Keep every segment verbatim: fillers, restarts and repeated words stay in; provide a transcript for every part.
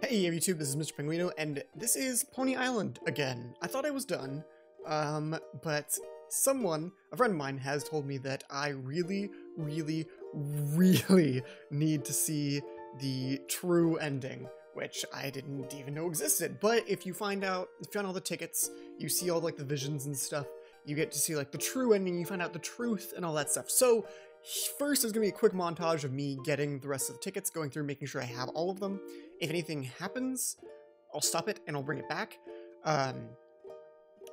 Hey YouTube, this is Mister Penguino, and this is Pony Island again. I thought I was done, um, but someone, a friend of mine, has told me that I really, really, really need to see the true ending, which I didn't even know existed. But if you find out, if you find all the tickets, you see all like the visions and stuff, you get to see like the true ending, you find out the truth and all that stuff. So first, there's going to be a quick montage of me getting the rest of the tickets, going through, making sure I have all of them. If anything happens, I'll stop it and I'll bring it back. Um,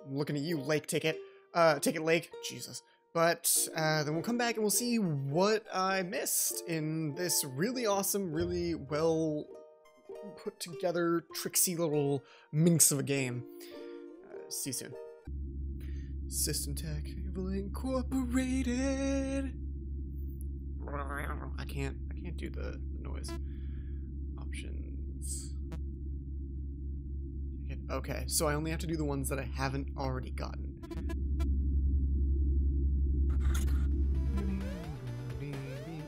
I'm looking at you, Lake Ticket. Uh, Ticket Lake. Jesus. But uh, then we'll come back and we'll see what I missed in this really awesome, really well put together, tricksy little minx of a game. Uh, see you soon. Satan Tech Evil Incorporated. I can't, I can't do the, the noise. Options. Okay, so I only have to do the ones that I haven't already gotten.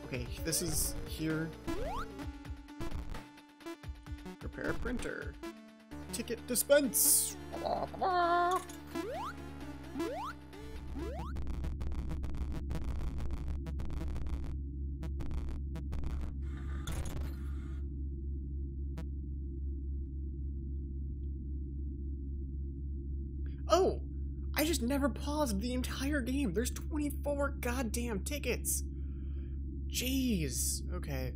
Okay, this is here. Prepare printer. Ticket dispense. Oh, I just never paused the entire game. There's twenty-four goddamn tickets. Jeez. Okay.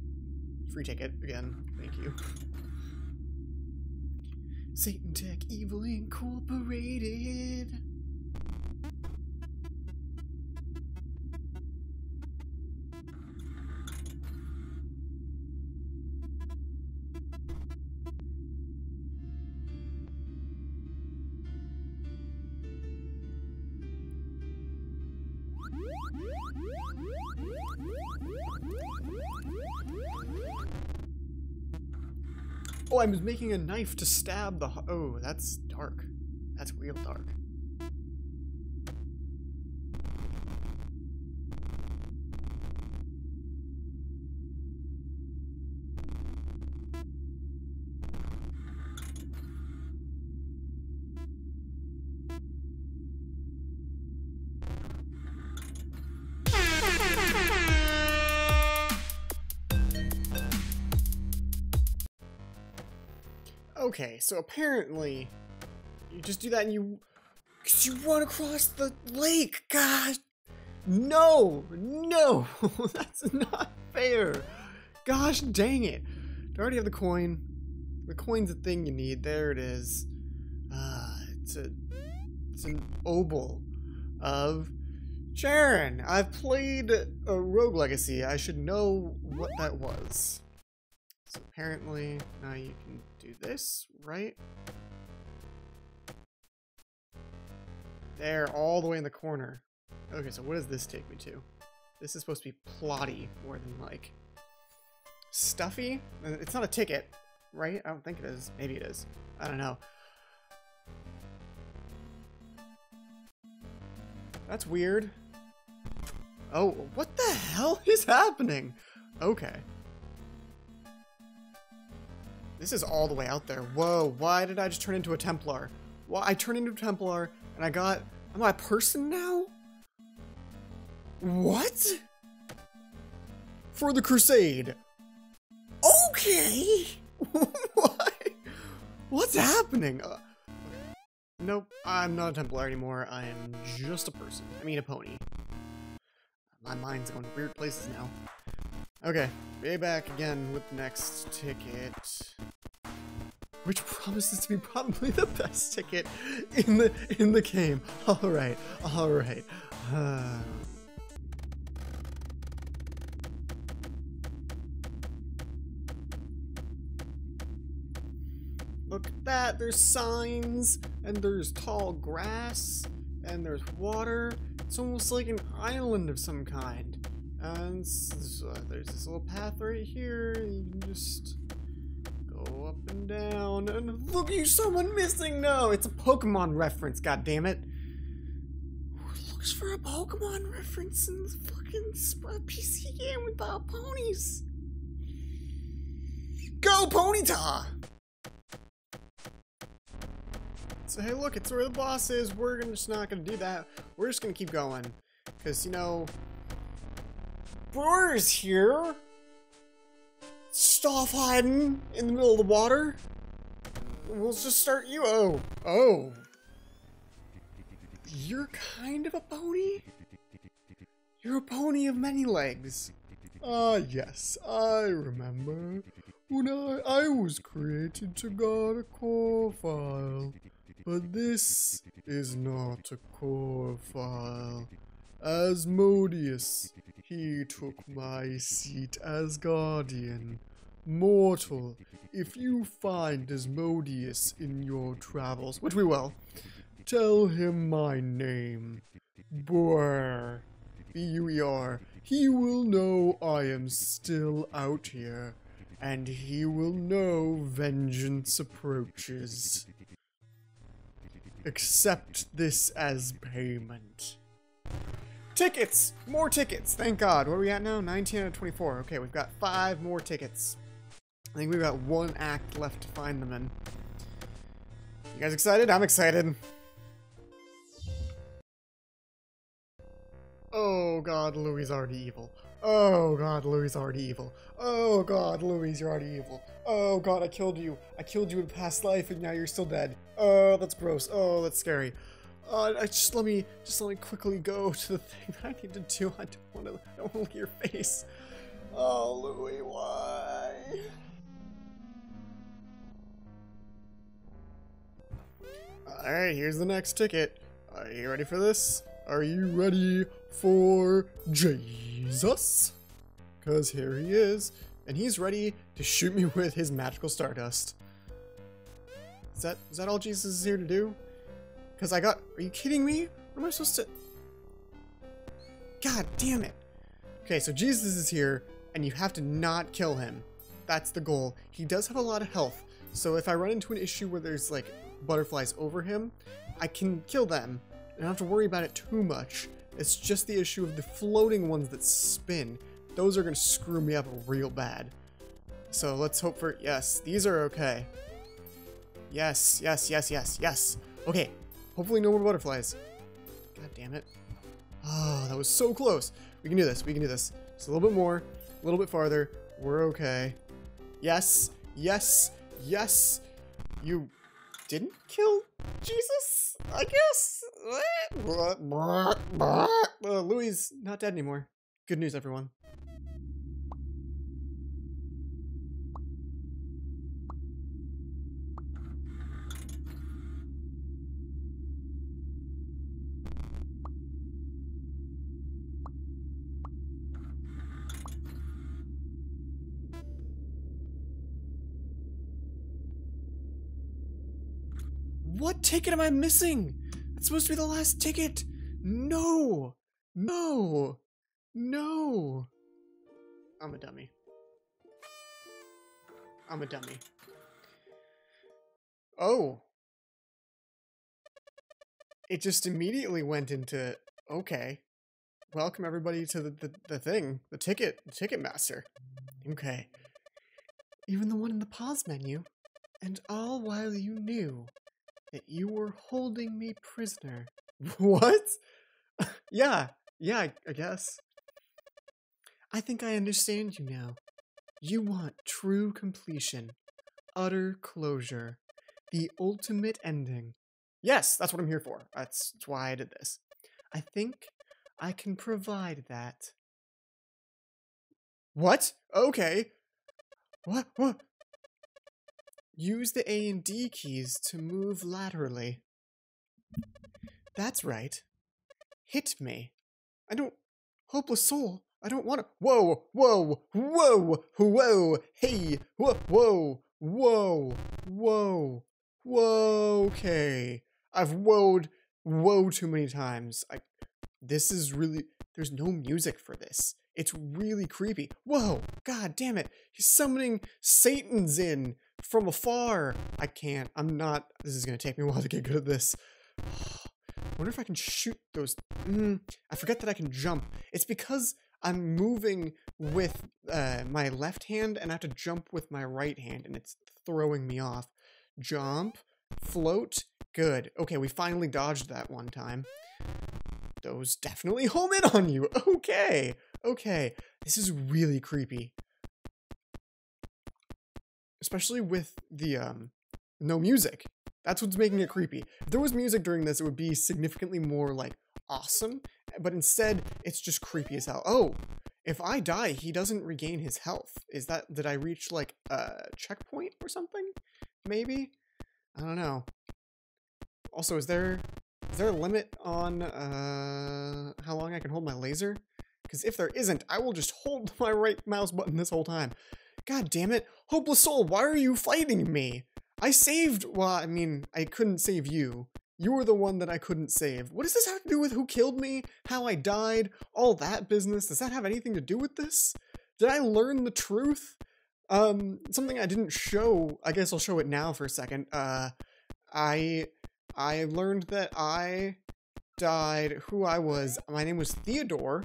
Free ticket again. Thank you. Satan Tech Evil Incorporated. Oh, I was making a knife to stab the... Oh, that's dark. That's real dark. Okay, so apparently, you just do that and you, cause you run across the lake. God, no, no, that's not fair. Gosh dang it. Do I already have the coin? The coin's a thing you need. There it is. Uh, it's a, it's an oboe of Charon. I've played a Rogue Legacy. I should know what that was. So apparently, now you can do this, right? There, all the way in the corner. Okay, so what does this take me to? This is supposed to be plotty more than, like, stuffy? It's not a ticket, right? I don't think it is. Maybe it is. I don't know. That's weird. Oh, what the hell is happening? Okay. This is all the way out there. Whoa, why did I just turn into a Templar? Well, I turned into a Templar and I got... Am I a person now? What? For the crusade. Okay! Why? What's happening? Uh, nope, I'm not a Templar anymore. I am just a person. I mean a pony. My mind's going to weird places now. Okay, be back again with the next ticket, which promises to be probably the best ticket in the in the game. All right, all right. Uh... Look at that. There's signs, and there's tall grass, and there's water. It's almost like an island of some kind. And so there's this little path right here, you can just go up and down, and look, you someone missing no! It's a Pokemon reference, goddammit! Who looks for a Pokemon reference in the fucking P C game without ponies? Go Ponyta! say, hey look, it's where the boss is, we're gonna, just not gonna do that, we're just gonna keep going, because, you know, Buer's here, stuff hiding in the middle of the water, we'll just start you, oh, oh, you're kind of a pony? You're a pony of many legs. Ah, uh, yes, I remember. When I, I was created to guard a core file. But this is not a core file. Asmodeus, he took my seat as guardian. Mortal, if you find Asmodeus in your travels, which we will, tell him my name. Buer. B U E R. He will know I am still out here, and he will know vengeance approaches. Accept this as payment. Tickets! More tickets! Thank God. What are we at now? nineteen out of twenty-four. Okay, we've got five more tickets. I think we've got one act left to find them in. You guys excited? I'm excited. Oh god, Louis is already evil. Oh god, Louis is already evil. Oh god, Louis, you're already evil. Oh god, I killed you. I killed you in past life and now you're still dead. Oh, that's gross. Oh, that's scary. Uh, I just let me just let me quickly go to the thing that I need to do. I don't want to I don't want to look at your face. Oh, Louis, why? Alright, here's the next ticket. Are you ready for this? Are you ready for Jesus? Because here he is, and he's ready to shoot me with his magical stardust. Is that is that all Jesus is here to do? Because I got... Are you kidding me? What am I supposed to... God damn it. Okay, so Jesus is here, and you have to not kill him. That's the goal. He does have a lot of health, so if I run into an issue where there's, like, butterflies over him, I can kill them. I don't have to worry about it too much. It's just the issue of the floating ones that spin. Those are going to screw me up real bad. So let's hope for... Yes, these are okay. Yes, yes, yes, yes, yes. Okay, hopefully no more butterflies. God damn it. Oh, that was so close. We can do this, we can do this. Just a little bit more, a little bit farther. We're okay. Yes, yes, yes. You... didn't kill Jesus, I guess. Uh, Louis is not dead anymore. Good news, everyone. What ticket am I missing? That's supposed to be the last ticket. No, no, no. I'm a dummy. I'm a dummy. Oh. It just immediately went into, okay. Welcome everybody to the, the, the thing, the ticket, the Ticketmaster. Okay. Even the one in the pause menu. And all while you knew that you were holding me prisoner. What? yeah, yeah, I, I guess. I think I understand you now. You want true completion, utter closure, the ultimate ending. Yes, that's what I'm here for. That's, that's why I did this. I think I can provide that. What? Okay. What? What? Use the A and D keys to move laterally. That's right. Hit me. I don't... Hopeless Soul, I don't want to... Whoa, whoa, whoa, whoa, hey, whoa, whoa, whoa, whoa, whoa, okay. I've whoaed, whoa too many times. I... This is really... There's no music for this. It's really creepy. Whoa, god damn it. He's summoning Satan's in. From afar! I can't. I'm not... This is gonna take me a while to get good at this. I wonder if I can shoot those... Mm, I forget that I can jump. It's because I'm moving with uh, my left hand and I have to jump with my right hand and it's throwing me off. Jump, float, Good. Okay, we finally dodged that one time. Those definitely home in on you. Okay. Okay. This is really creepy. Especially with the, um, no music. That's what's making it creepy. If there was music during this, it would be significantly more, like, awesome. But instead, it's just creepy as hell. Oh, if I die, he doesn't regain his health. Is that, did I reach, like, a checkpoint or something? Maybe? I don't know. Also, is there, is there a limit on, uh, how long I can hold my laser? Because if there isn't, I will just hold my right mouse button this whole time. God damn it. Hopeless Soul, why are you fighting me? I saved, well, I mean, I couldn't save you. You were the one that I couldn't save. What does this have to do with who killed me, how I died, all that business? Does that have anything to do with this? Did I learn the truth? Um, something I didn't show, I guess I'll show it now for a second. Uh, I, I learned that I died, who I was. My name was Theodore,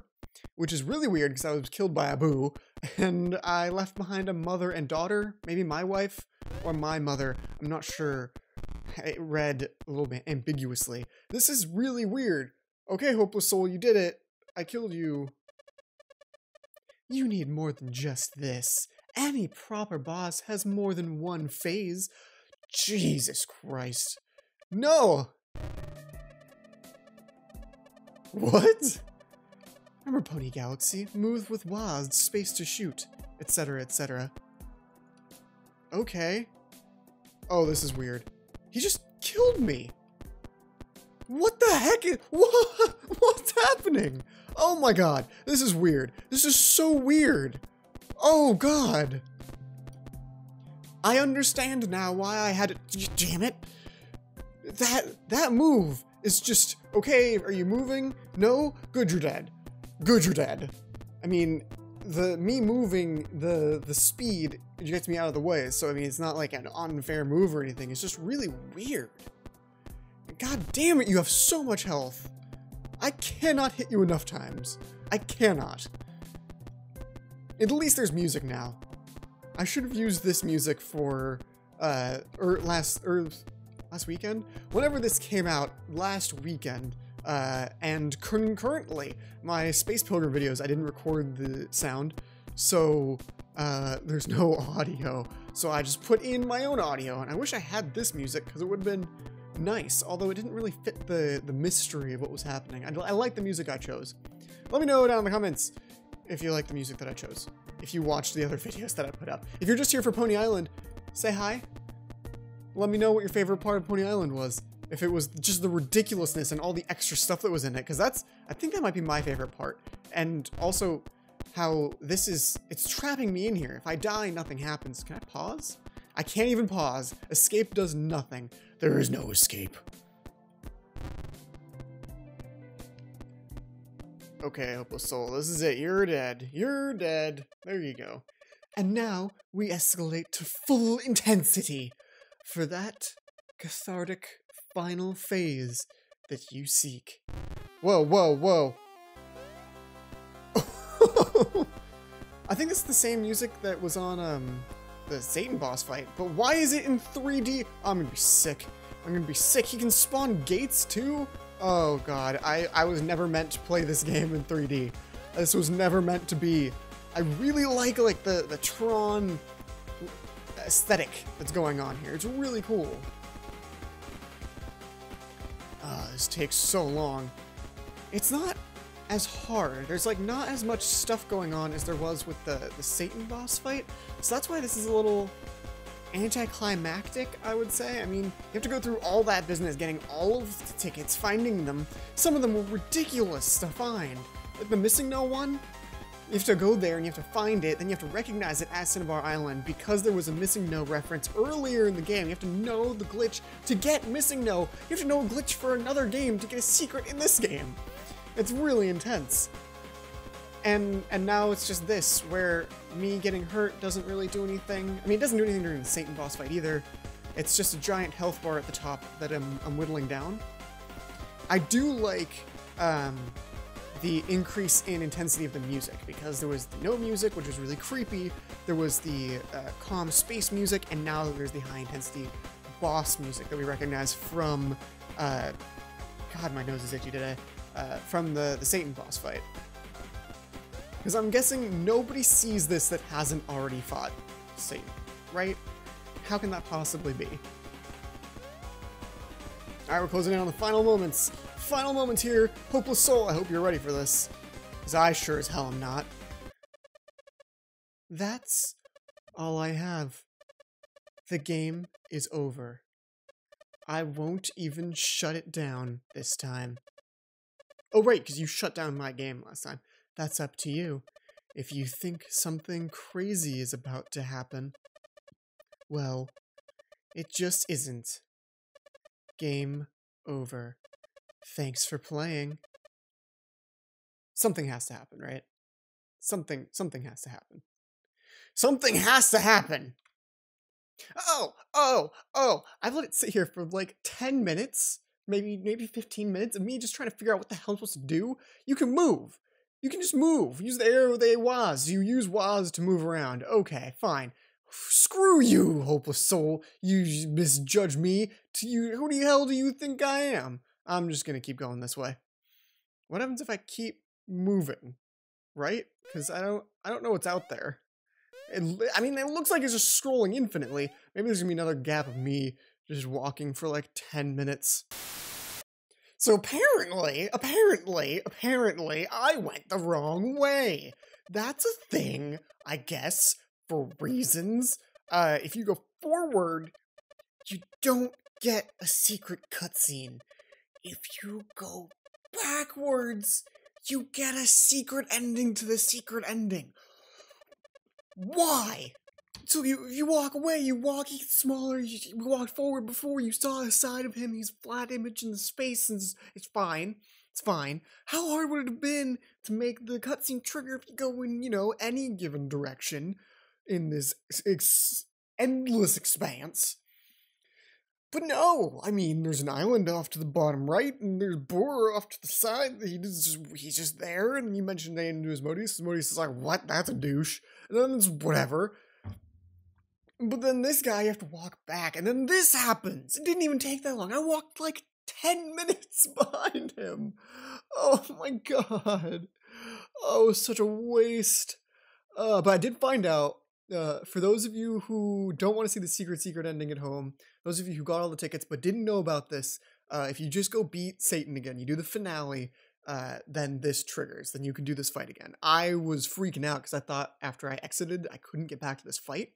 which is really weird because I was killed by Abu, and I left behind a mother and daughter, maybe my wife or my mother, I'm not sure. It read a little bit ambiguously. This is really weird. Okay, Hopeless Soul, you did it. I killed you. You need more than just this. Any proper boss has more than one phase. Jesus Christ. No! What? Remember Pony Galaxy? Move with W A S D, space to shoot, et cetera, et cetera. Okay. Oh, this is weird. He just killed me. What the heck is, what, what's happening? Oh my God, this is weird. This is so weird. Oh God. I understand now why I had it, damn it. That, that move is just, okay, are you moving? No, good, you're dead. Good, you're dead. I mean, the, me moving, the, the speed, it gets me out of the way, so I mean it's not like an unfair move or anything, it's just really weird. God damn it, you have so much health. I cannot hit you enough times. I cannot. At least there's music now. I should have used this music for uh or last or last weekend? Whenever this came out last weekend, uh and concurrently, my Space Pilgrim videos, I didn't record the sound, so Uh, there's no audio, so I just put in my own audio, and I wish I had this music, because it would have been nice, although it didn't really fit the, the mystery of what was happening. I, I like the music I chose. Let me know down in the comments if you like the music that I chose, if you watched the other videos that I put up. If you're just here for Pony Island, say hi. Let me know what your favorite part of Pony Island was, if it was just the ridiculousness and all the extra stuff that was in it, because that's, I think that might be my favorite part, and also how this is, it's trapping me in here. If I die, nothing happens. Can I pause? I can't even pause. Escape does nothing. There is no escape. Okay, Hopeless Soul, this is it. You're dead. You're dead. There you go. And now we escalate to full intensity for that cathartic final phase that you seek. Whoa, whoa, whoa. I think it's the same music that was on um, the Satan boss fight, but why is it in three D? Oh, I'm gonna be sick. I'm gonna be sick. He can spawn gates too? Oh God, I, I was never meant to play this game in three D. This was never meant to be. I really like like the, the Tron aesthetic that's going on here. It's really cool. Uh, this takes so long. It's not as hard. There's like not as much stuff going on as there was with the, the Satan boss fight. So that's why this is a little anticlimactic, I would say. I mean, you have to go through all that business, getting all of the tickets, finding them. Some of them were ridiculous to find. Like the Missing No one, you have to go there and you have to find it, then you have to recognize it as Cinnabar Island because there was a Missing No reference earlier in the game. You have to know the glitch to get Missing No. You have to know a glitch for another game to get a secret in this game. It's really intense. And and now it's just this, where me getting hurt doesn't really do anything. I mean, it doesn't do anything during the Satan boss fight either. It's just a giant health bar at the top that I'm, I'm whittling down. I do like um, the increase in intensity of the music, because there was the no music, which was really creepy. There was the uh, calm space music, and now there's the high intensity boss music that we recognize from, uh, God, my nose is itchy today, uh, from the, the Satan boss fight. Because I'm guessing nobody sees this that hasn't already fought Satan, right? How can that possibly be? All right, we're closing in on the final moments. Final moments here. Hopeless Soul, I hope you're ready for this. Because I sure as hell am not. That's all I have. The game is over. I won't even shut it down this time. Oh, right, because you shut down my game last time. That's up to you. If you think something crazy is about to happen, well, it just isn't. Game over. Thanks for playing. Something has to happen, right? Something, something has to happen. Something has to happen! Oh, oh, oh, I've let it sit here for like ten minutes, maybe maybe fifteen minutes of me just trying to figure out what the hell I'm supposed to do. You can move. You can just move. Use the arrow they was. You use was to move around. Okay, fine. Screw you, Hopeless Soul. You misjudge me. To you, who the hell do you think I am? I'm just going to keep going this way. What happens if I keep moving? Right? Because I don't, I don't know what's out there. It, I mean, it looks like it's just scrolling infinitely. Maybe there's gonna be another gap of me just walking for like ten minutes. So apparently, apparently, apparently, I went the wrong way. That's a thing, I guess, for reasons. Uh, if you go forward, you don't get a secret cutscene. If you go backwards, you get a secret ending to the secret ending. Why? So you you walk away, you walk, he's smaller, you, you walk forward before, you saw the side of him, he's flat image in the space, and it's, it's fine, it's fine. How hard would it have been to make the cutscene trigger if you go in, you know, any given direction in this ex endless expanse? But no, I mean, there's an island off to the bottom right, and there's Buer off to the side. He just, he's just there, and you mentioned they didn't do Asmodeus. Asmodeus is like, what? That's a douche. And then it's whatever. But then this guy, you have to walk back, and then this happens. It didn't even take that long. I walked like ten minutes behind him. Oh my god. Oh, such a waste. Uh, but I did find out. Uh, for those of you who don't want to see the secret secret ending at home, those of you who got all the tickets but didn't know about this, uh, if you just go beat Satan again, you do the finale, uh, then this triggers. Then you can do this fight again. I was freaking out because I thought after I exited, I couldn't get back to this fight,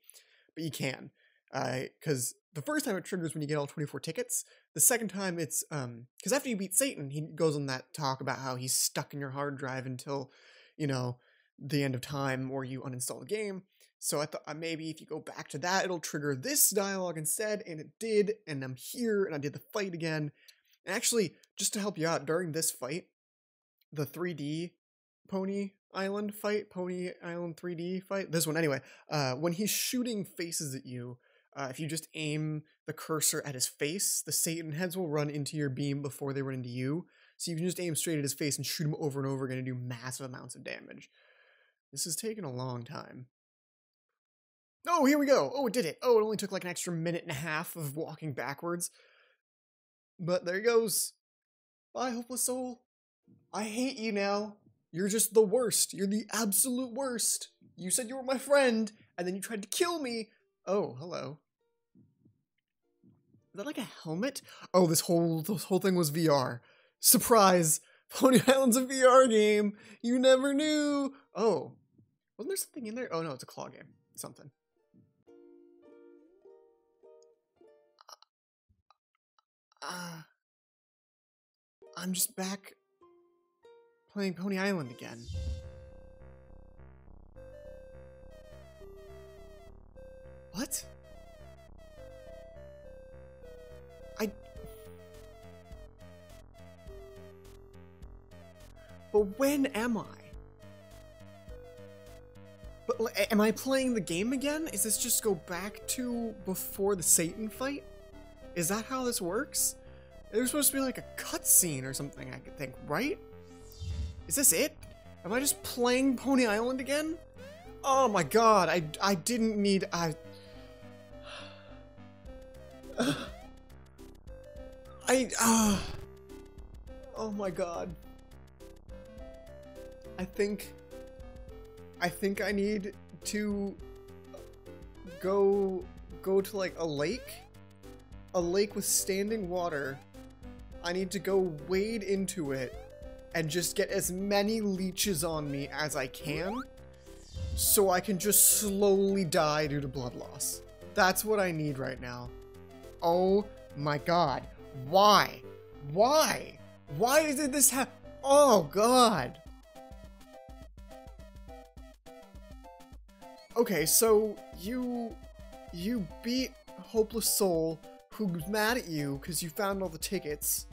but you can. Because uh, the first time it triggers when you get all twenty-four tickets. The second time it's... um, because after you beat Satan, he goes on that talk about how he's stuck in your hard drive until, you know, the end of time or you uninstall the game. So I thought uh, maybe if you go back to that, it'll trigger this dialogue instead, and it did, and I'm here, and I did the fight again. And actually, just to help you out, during this fight, the three D Pony Island fight, Pony Island three D fight, this one anyway, uh, when he's shooting faces at you, uh, if you just aim the cursor at his face, the Satan heads will run into your beam before they run into you. So you can just aim straight at his face and shoot him over and over again and do massive amounts of damage. This has taken a long time. Oh, here we go. Oh, it did it. Oh, it only took like an extra minute and a half of walking backwards. But there he goes. Bye, Hopeless Soul. I hate you now. You're just the worst. You're the absolute worst. You said you were my friend, and then you tried to kill me. Oh, hello. Is that like a helmet? Oh, this whole, this whole thing was V R. Surprise. Pony Island's a V R game. You never knew. Oh, wasn't there something in there? Oh, no, it's a claw game. Something. Uh, I'm just back playing Pony Island again. What? I... But when am I? But am I playing the game again? Is this just go back to before the Satan fight? Is that how this works? There's supposed to be like a cutscene or something, I could think, right? Is this it? Am I just playing Pony Island again? Oh my god, I, I didn't need... I... I... Uh, oh my god. I think... I think I need to go go to like a lake. A lake with standing water. I need to go wade into it and just get as many leeches on me as I can so I can just slowly die due to blood loss. That's what I need right now. Oh my god. Why? Why? Why did this happen? Oh god. Okay, so you you beat Hopeless Soul, who's mad at you because you found all the tickets.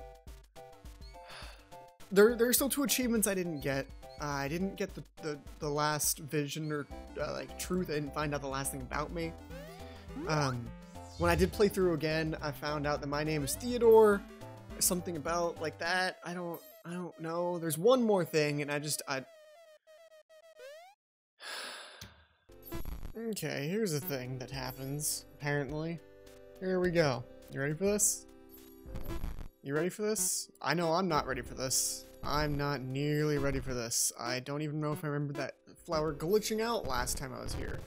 There, there are still two achievements I didn't get. Uh, I didn't get the, the, the last vision or uh, like truth. I didn't find out the last thing about me. Um, when I did play through again, I found out that my name is Theodore. Something about like that. I don't, I don't know. There's one more thing, and I just, I. Okay, here's a thing that happens, apparently. Here we go. You ready for this? You ready for this? I know I'm not ready for this. I'm not nearly ready for this. I don't even know if I remember that flower glitching out last time I was here.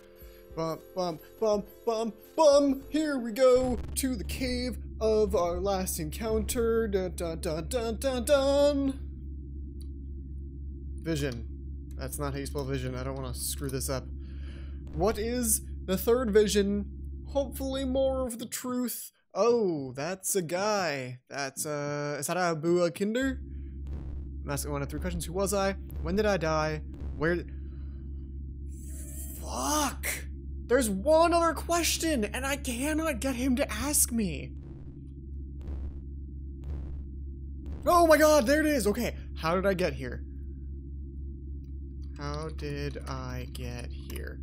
Bum, bum, bum, bum, bum! Here we go to the cave of our last encounter. Dun, dun, dun, dun, dun, dun! Vision. That's not how you spell vision. I don't want to screw this up. What is the third vision? Hopefully more of the truth. Oh, that's a guy. That's, uh, is that Abu a Kinder? I'm asking one of three questions. Who was I? When did I die? Where did... Fuck! There's one other question, and I cannot get him to ask me. Oh my god, there it is. Okay, how did I get here? How did I get here?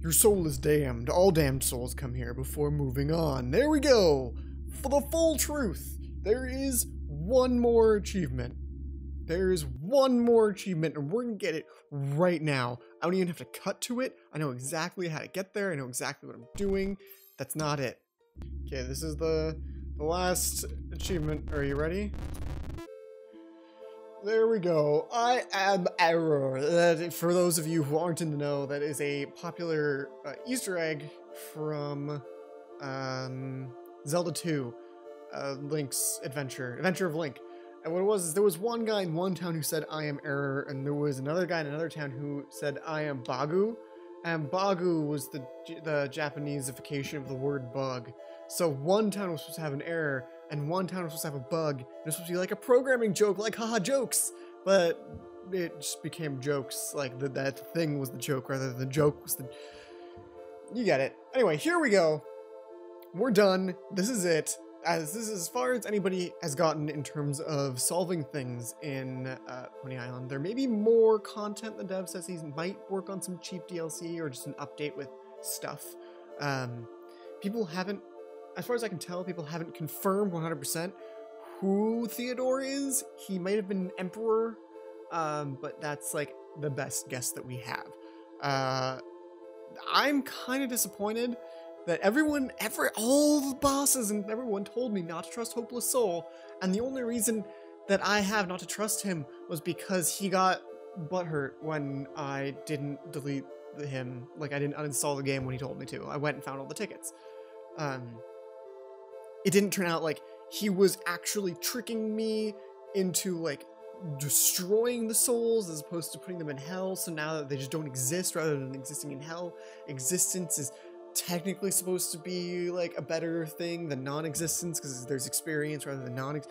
Your soul is damned. All damned souls come here before moving on. There we go! For the full truth! There is one more achievement. There is one more achievement, and we're going to get it right now. I don't even have to cut to it. I know exactly how to get there. I know exactly what I'm doing. That's not it. Okay, this is the, the last achievement. Are you ready? There we go. I am Error. That, for those of you who aren't in the know, that is a popular uh, Easter egg from um, Zelda two, uh, Link's Adventure, Adventure of Link. And what it was is there was one guy in one town who said, I am Error, and there was another guy in another town who said, I am Bagu. And Bagu was the, the Japaneseification of the word bug. So one town was supposed to have an error, and one town was supposed to have a bug, and it was supposed to be like a programming joke, like haha jokes, but it just became jokes, like the, that thing was the joke rather than the joke was the... You get it. Anyway, here we go. We're done. This is it. As this is as far as anybody has gotten in terms of solving things in uh, Pony Island. There may be more content. The dev says he might work on some cheap D L C or just an update with stuff. Um, people haven't... As far as I can tell, people haven't confirmed one hundred percent who Theodore is. He might have been an emperor, um, but that's like the best guess that we have. Uh, I'm kind of disappointed that everyone, every, all the bosses and everyone told me not to trust Hopeless Soul, and the only reason that I have not to trust him was because he got butthurt when I didn't delete him. Like, I didn't uninstall the game when he told me to. I went and found all the tickets. Um... It didn't turn out like he was actually tricking me into like destroying the souls as opposed to putting them in hell. So now that they just don't exist rather than existing in hell, existence is technically supposed to be like a better thing than non-existence because there's experience rather than non-ex-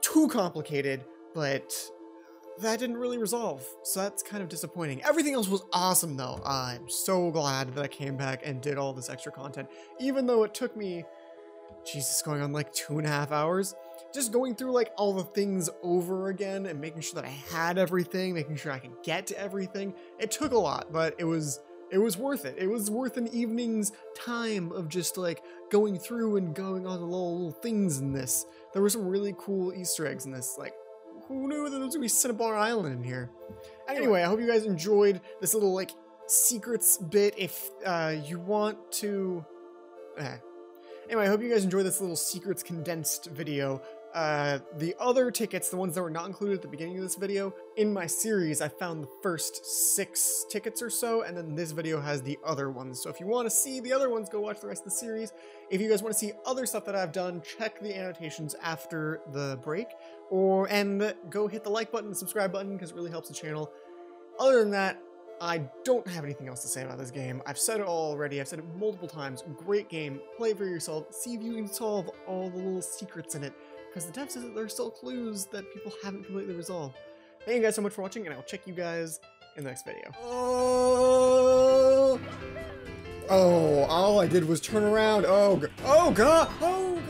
Too complicated, but that didn't really resolve. So that's kind of disappointing. Everything else was awesome though. I'm so glad that I came back and did all this extra content, even though it took me... Jesus, going on like two and a half hours. Just going through like all the things over again and making sure that I had everything, making sure I could get to everything. It took a lot, but it was it was worth it. It was worth an evening's time of just like going through and going on the little, little things in this. There were some really cool Easter eggs in this. Like, who knew that there was gonna be Cinnabar Island in here? Anyway, I hope you guys enjoyed this little like secrets bit. If uh, you want to... Eh. Anyway, I hope you guys enjoyed this little secrets condensed video. Uh, the other tickets, the ones that were not included at the beginning of this video, in my series I found the first six tickets or so, and then this video has the other ones. So if you want to see the other ones, go watch the rest of the series. If you guys want to see other stuff that I've done, check the annotations after the break, or and go hit the like button and subscribe button because it really helps the channel. Other than that, I don't have anything else to say about this game. I've said it all already. I've said it multiple times. Great game. Play for yourself. See if you can solve all the little secrets in it, because the dev says that there are still clues that people haven't completely resolved. Thank you guys so much for watching, and I'll check you guys in the next video. Oh, oh all I did was turn around. Oh, go oh God, oh God.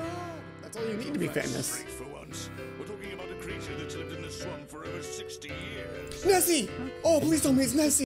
That's all you need to be famous. For once. We're talking about a creature that's lived in this swamp for over sixty years. Nessie! Oh, please don't mean it's Nessie.